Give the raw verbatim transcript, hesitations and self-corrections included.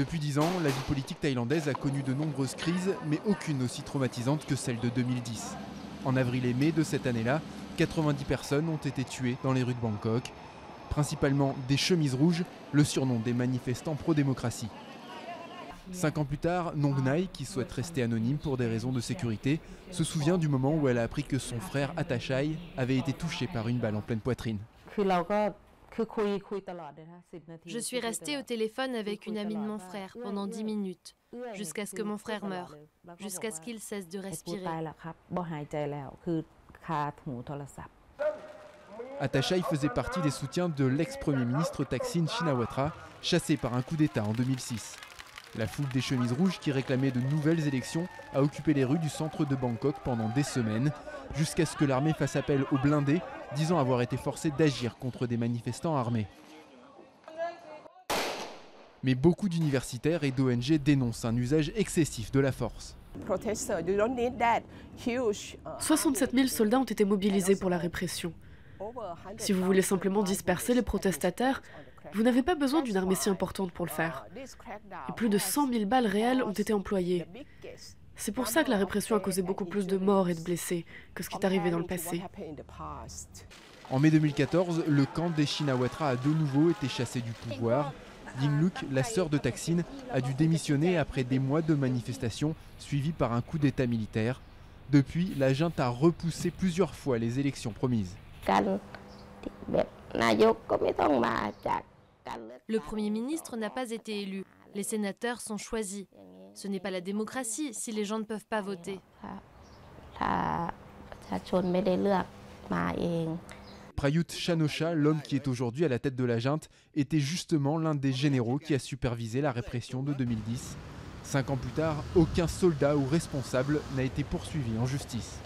Depuis dix ans, la vie politique thaïlandaise a connu de nombreuses crises, mais aucune aussi traumatisante que celle de deux mille dix. En avril et mai de cette année-là, quatre-vingt-dix personnes ont été tuées dans les rues de Bangkok, principalement des chemises rouges, le surnom des manifestants pro-démocratie. Cinq ans plus tard, Nongnai, qui souhaite rester anonyme pour des raisons de sécurité, se souvient du moment où elle a appris que son frère Atachai avait été touché par une balle en pleine poitrine. Je suis restée au téléphone avec une amie de mon frère pendant dix minutes, jusqu'à ce que mon frère meure, jusqu'à ce qu'il cesse de respirer. Atachai faisait partie des soutiens de l'ex-premier ministre Thaksin Shinawatra, chassé par un coup d'État en deux mille six. La foule des chemises rouges qui réclamait de nouvelles élections a occupé les rues du centre de Bangkok pendant des semaines, jusqu'à ce que l'armée fasse appel aux blindés, disant avoir été forcés d'agir contre des manifestants armés. Mais beaucoup d'universitaires et d'O N G dénoncent un usage excessif de la force. soixante-sept mille soldats ont été mobilisés pour la répression. Si vous voulez simplement disperser les protestataires, vous n'avez pas besoin d'une armée si importante pour le faire. Et plus de cent mille balles réelles ont été employées. C'est pour ça que la répression a causé beaucoup plus de morts et de blessés que ce qui est arrivé dans le passé. En mai deux mille quatorze, le camp des Shinawatra a de nouveau été chassé du pouvoir. Yingluck, la sœur de Thaksin, a dû démissionner après des mois de manifestations suivies par un coup d'État militaire. Depuis, la junte a repoussé plusieurs fois les élections promises. Le Premier ministre n'a pas été élu. Les sénateurs sont choisis. Ce n'est pas la démocratie si les gens ne peuvent pas voter. Prayuth Chan-o-cha, l'homme qui est aujourd'hui à la tête de la junte, était justement l'un des généraux qui a supervisé la répression de deux mille dix. Cinq ans plus tard, aucun soldat ou responsable n'a été poursuivi en justice.